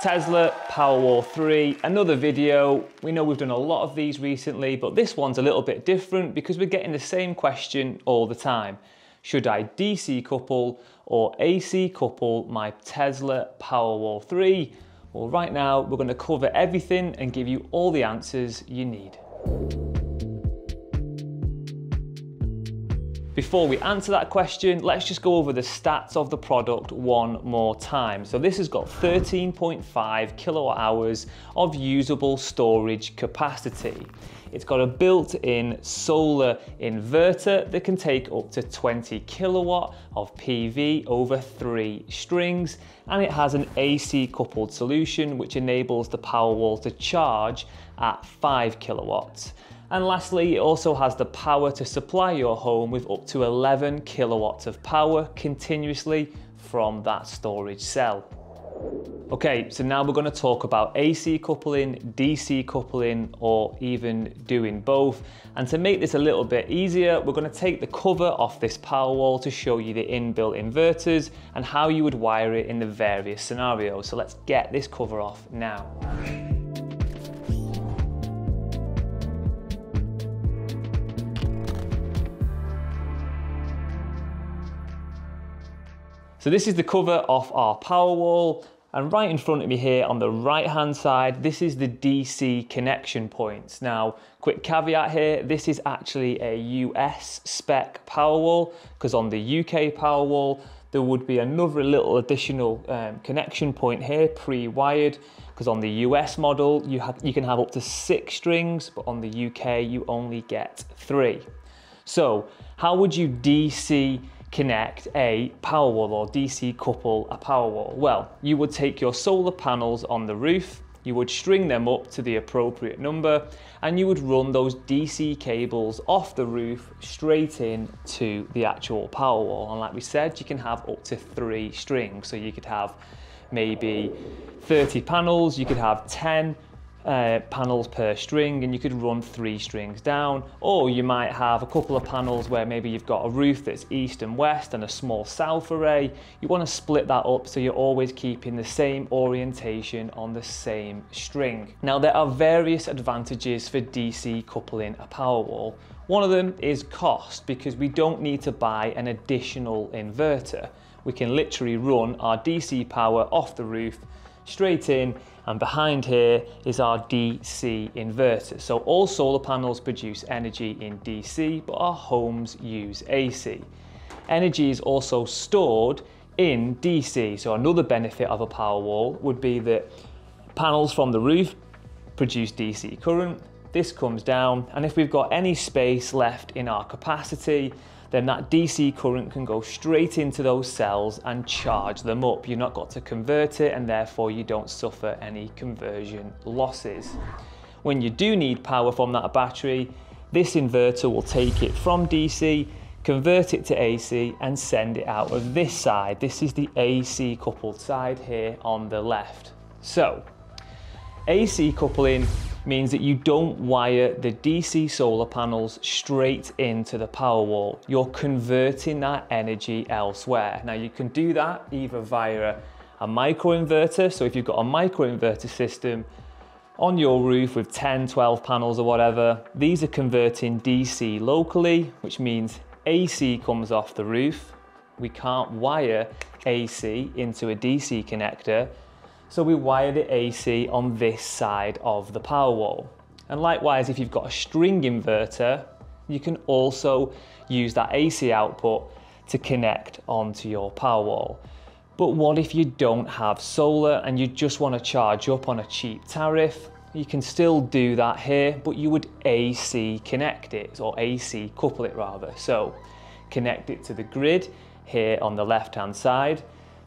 Tesla Powerwall 3, another video. We know we've done a lot of these recently, but this one's a little bit different because we're getting the same question all the time. Should I DC couple or AC couple my Tesla Powerwall 3? Well, right now we're going to cover everything and give you all the answers you need. Before we answer that question, let's just go over the stats of the product one more time. So this has got 13.5 kilowatt hours of usable storage capacity. It's got a built-in solar inverter that can take up to 20 kilowatt of PV over 3 strings, and it has an AC coupled solution which enables the Powerwall to charge at 5 kilowatts. And lastly, it also has the power to supply your home with up to 11 kilowatts of power continuously from that storage cell. Okay, so now we're going to talk about AC coupling, DC coupling, or even doing both. And to make this a little bit easier, we're going to take the cover off this Powerwall to show you the inbuilt inverters and how you would wire it in the various scenarios. So let's get this cover off now. So this is the cover off our Powerwall, and right in front of me here on the right hand side, this is the DC connection points. Now, quick caveat here, this is actually a US spec Powerwall, because on the UK Powerwall, there would be another little additional connection point here, pre-wired, because on the US model, you can have up to 6 strings, but on the UK, you only get 3. So how would you DC connect a Powerwall or DC couple a Powerwall? Well, you would take your solar panels on the roof, you would string them up to the appropriate number, and you would run those DC cables off the roof straight in to the actual Powerwall. And like we said, you can have up to 3 strings. So you could have maybe 30 panels, you could have 10 panels per string, and you could run 3 strings down, or you might have a couple of panels where maybe you've got a roof that's east and west and a small south array. You want to split that up so you're always keeping the same orientation on the same string. Now, there are various advantages for DC coupling a Powerwall. One of them is cost, because we don't need to buy an additional inverter. We can literally run our DC power off the roof straight in, and behind here is our DC inverter. So all solar panels produce energy in DC, but our homes use AC. Energy is also stored in DC. So another benefit of a Powerwall would be that panels from the roof produce DC current. This comes down, and if we've got any space left in our capacity, then that DC current can go straight into those cells and charge them up. You've not got to convert it, and therefore you don't suffer any conversion losses. When you do need power from that battery, this inverter will take it from DC, convert it to AC, and send it out of this side. This is the AC coupled side here on the left. So, AC coupling means that you don't wire the DC solar panels straight into the Powerwall. You're converting that energy elsewhere. Now, you can do that either via a microinverter. So if you've got a microinverter system on your roof with 10, 12 panels or whatever, these are converting DC locally, which means AC comes off the roof. We can't wire AC into a DC connector, so we wire the AC on this side of the Powerwall. And likewise, if you've got a string inverter, you can also use that AC output to connect onto your Powerwall. But what if you don't have solar and you just want to charge up on a cheap tariff? You can still do that here, but you would AC connect it, or AC couple it rather. So connect it to the grid here on the left-hand side.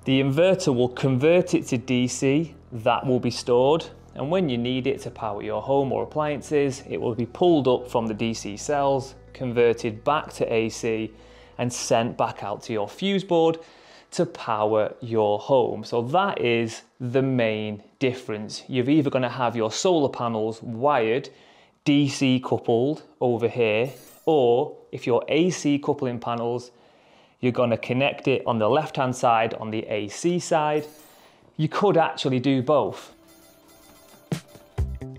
The inverter will convert it to DC, that will be stored, and when you need it to power your home or appliances, it will be pulled up from the DC cells, converted back to AC, and sent back out to your fuse board to power your home. So that is the main difference. You're either going to have your solar panels wired, DC coupled over here, or if you're AC coupling panels, you're going to connect it on the left-hand side on the AC side, you could actually do both.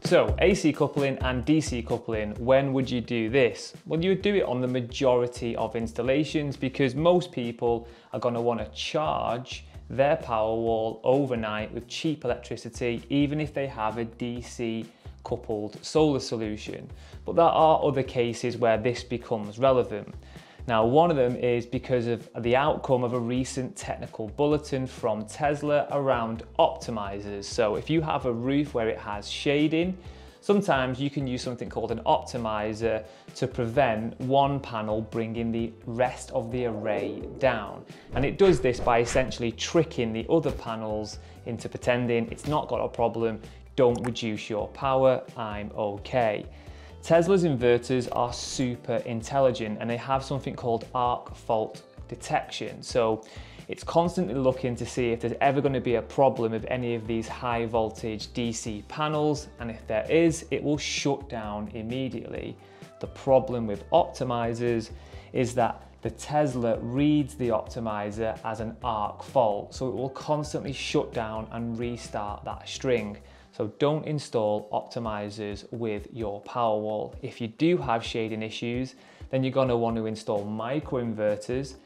So AC coupling and DC coupling, when would you do this? Well, you would do it on the majority of installations because most people are going to want to charge their Powerwall overnight with cheap electricity, even if they have a DC coupled solar solution. But there are other cases where this becomes relevant. Now, one of them is because of the outcome of a recent technical bulletin from Tesla around optimizers. So if you have a roof where it has shading, sometimes you can use something called an optimizer to prevent one panel bringing the rest of the array down. And it does this by essentially tricking the other panels into pretending it's not got a problem, don't reduce your power, I'm okay. Tesla's inverters are super intelligent and they have something called arc fault detection. So it's constantly looking to see if there's ever going to be a problem with any of these high voltage DC panels. And if there is, it will shut down immediately. The problem with optimizers is that the Tesla reads the optimizer as an arc fault. So it will constantly shut down and restart that string. So don't install optimizers with your Powerwall. If you do have shading issues, then you're going to want to install microinverters,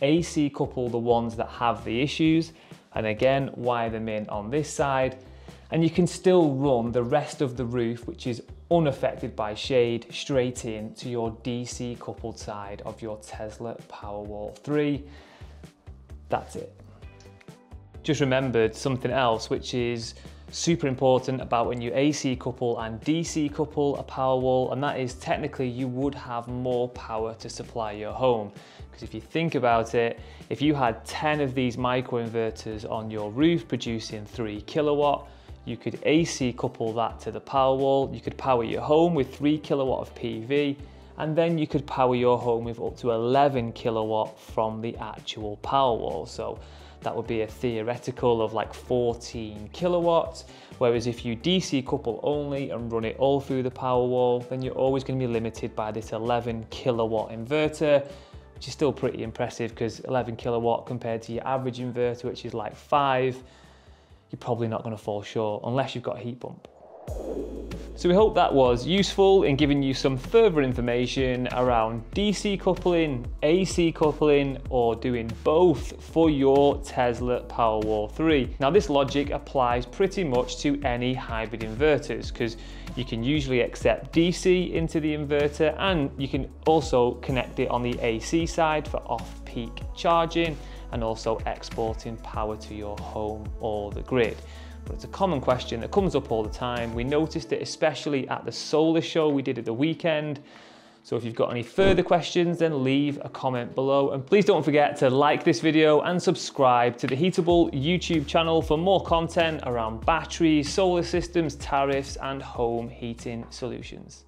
AC couple the ones that have the issues, and again, wire them in on this side. And you can still run the rest of the roof, which is unaffected by shade, straight in to your DC coupled side of your Tesla Powerwall 3. That's it. Just remembered something else, which is super important about when you AC couple and DC couple a Powerwall, and that is technically you would have more power to supply your home. Because if you think about it, if you had 10 of these microinverters on your roof producing 3 kilowatt, you could AC couple that to the Powerwall, you could power your home with 3 kilowatt of PV, and then you could power your home with up to 11 kilowatt from the actual Powerwall. So that would be a theoretical of like 14 kilowatts. Whereas if you DC couple only and run it all through the Powerwall, then you're always going to be limited by this 11 kilowatt inverter, which is still pretty impressive because 11 kilowatt compared to your average inverter, which is like 5, you're probably not going to fall short unless you've got a heat pump. So we hope that was useful in giving you some further information around DC coupling, AC coupling, or doing both for your Tesla Powerwall 3. Now this logic applies pretty much to any hybrid inverters because you can usually accept DC into the inverter and you can also connect it on the AC side for off-peak charging and also exporting power to your home or the grid. But it's a common question that comes up all the time. We noticed it especially at the solar show we did at the weekend. So if you've got any further questions, then leave a comment below. And please don't forget to like this video and subscribe to the Heatable YouTube channel for more content around batteries, solar systems, tariffs, and home heating solutions.